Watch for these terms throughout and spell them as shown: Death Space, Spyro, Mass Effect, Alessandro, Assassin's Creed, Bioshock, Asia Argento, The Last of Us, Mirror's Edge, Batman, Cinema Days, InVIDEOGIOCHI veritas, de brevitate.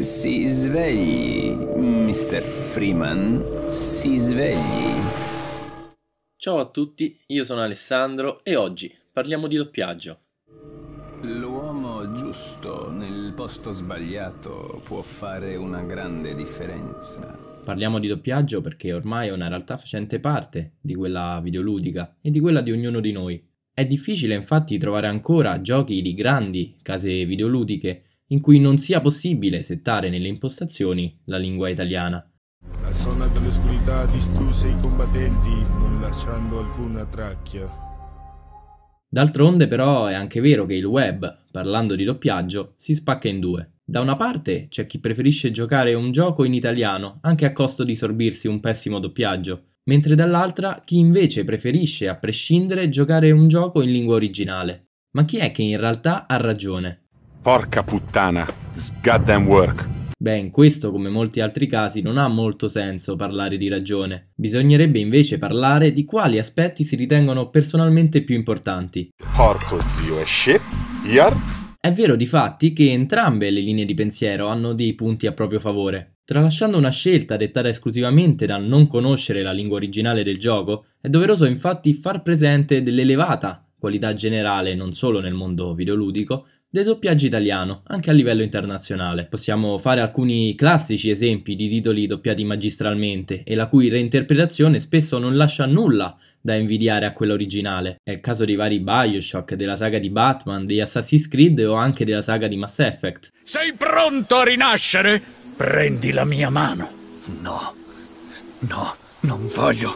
Si svegli, Mr. Freeman, si svegli. Ciao a tutti, io sono Alessandro e oggi parliamo di doppiaggio. L'uomo giusto nel posto sbagliato può fare una grande differenza. Parliamo di doppiaggio perché ormai è una realtà facente parte di quella videoludica e di quella di ognuno di noi. È difficile infatti trovare ancora giochi di grandi case videoludiche in cui non sia possibile settare nelle impostazioni la lingua italiana. La zona dell'oscurità distrusse i combattenti, non lasciando alcuna traccia. D'altronde però è anche vero che il web, parlando di doppiaggio, si spacca in due. Da una parte c'è chi preferisce giocare un gioco in italiano, anche a costo di sorbirsi un pessimo doppiaggio, mentre dall'altra chi invece preferisce, a prescindere, giocare un gioco in lingua originale. Ma chi è che in realtà ha ragione? Porca puttana, this goddamn work. Beh, in questo, come molti altri casi, non ha molto senso parlare di ragione. Bisognerebbe invece parlare di quali aspetti si ritengono personalmente più importanti. Porco zio e shit, yar. È vero difatti che entrambe le linee di pensiero hanno dei punti a proprio favore. Tralasciando una scelta dettata esclusivamente dal non conoscere la lingua originale del gioco, è doveroso infatti far presente dell'elevata qualità generale, non solo nel mondo videoludico, del doppiaggio italiano, anche a livello internazionale. Possiamo fare alcuni classici esempi di titoli doppiati magistralmente e la cui reinterpretazione spesso non lascia nulla da invidiare a quella originale. È il caso di vari Bioshock, della saga di Batman, di Assassin's Creed o anche della saga di Mass Effect. Sei pronto a rinascere? Prendi la mia mano. No, no, non voglio.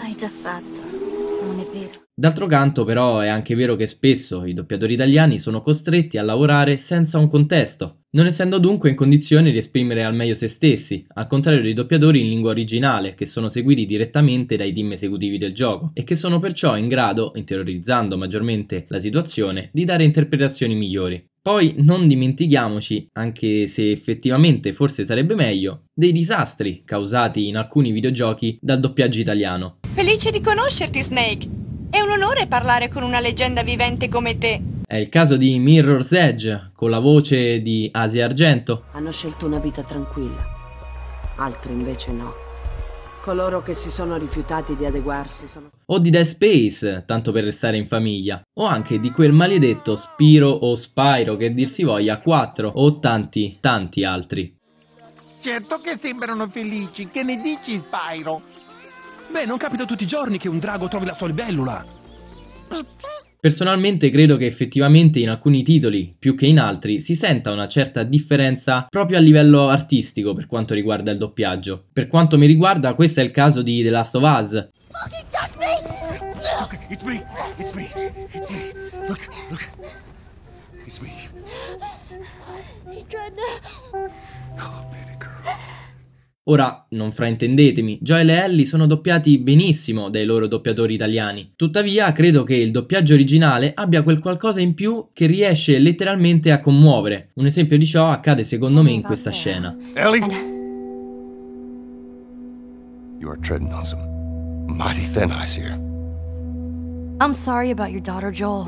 L'hai già fatto, non è vero. D'altro canto però è anche vero che spesso i doppiatori italiani sono costretti a lavorare senza un contesto, non essendo dunque in condizione di esprimere al meglio se stessi, al contrario dei doppiatori in lingua originale, che sono seguiti direttamente dai team esecutivi del gioco e che sono perciò in grado, interiorizzando maggiormente la situazione, di dare interpretazioni migliori. Poi non dimentichiamoci, anche se effettivamente forse sarebbe meglio, dei disastri causati in alcuni videogiochi dal doppiaggio italiano. Felice di conoscerti, Snake! È un onore parlare con una leggenda vivente come te. È il caso di Mirror's Edge, con la voce di Asia Argento. Hanno scelto una vita tranquilla, altri invece no. Coloro che si sono rifiutati di adeguarsi sono... O di Death Space, tanto per restare in famiglia. O anche di quel maledetto Spyro o Spyro, che dir si voglia, 4 o tanti altri. Certo che sembrano felici, che ne dici Spyro? Beh, non capita tutti i giorni che un drago trovi la sua libellula. Personalmente credo che effettivamente in alcuni titoli, più che in altri, si senta una certa differenza proprio a livello artistico per quanto riguarda il doppiaggio. Per quanto mi riguarda, questo è il caso di The Last of Us. Ora, non fraintendetemi, Joel e Ellie sono doppiati benissimo dai loro doppiatori italiani. Tuttavia, credo che il doppiaggio originale abbia quel qualcosa in più che riesce letteralmente a commuovere. Un esempio di ciò accade secondo me in questa scena. Ellie! You are treading on some mighty thin ice here. I'm sorry about your daughter, Joel,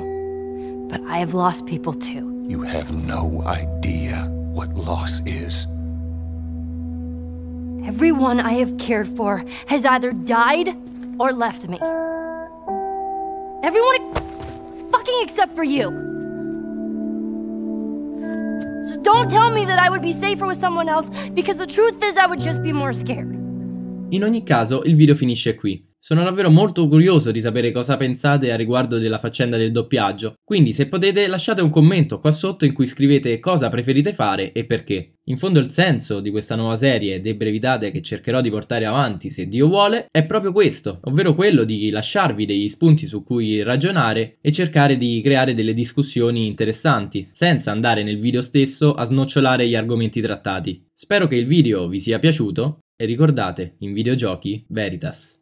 but I have lost people too. You have no idea what loss is. Everyone I have cared for has either died or left me. Everyone fucking except for you. So don't tell me that I would be safer with someone else, because the truth is I would just be more scared. In ogni caso, il video finisce qui. Sono davvero molto curioso di sapere cosa pensate a riguardo della faccenda del doppiaggio, quindi se potete lasciate un commento qua sotto in cui scrivete cosa preferite fare e perché. In fondo il senso di questa nuova serie e delle brevitate che cercherò di portare avanti, se Dio vuole, è proprio questo, ovvero quello di lasciarvi degli spunti su cui ragionare e cercare di creare delle discussioni interessanti, senza andare nel video stesso a snocciolare gli argomenti trattati. Spero che il video vi sia piaciuto e ricordate, in videogiochi, Veritas.